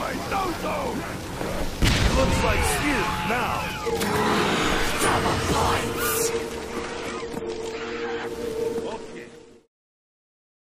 my so-so! It looks like Spear now! Double point!